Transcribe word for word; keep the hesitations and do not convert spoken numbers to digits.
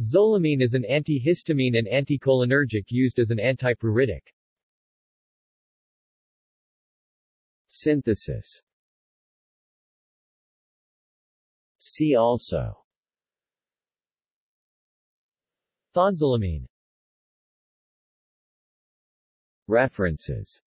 Zolamine is an antihistamine and anticholinergic used as an antipyretic. Synthesis. See also: Thonzolamine. References.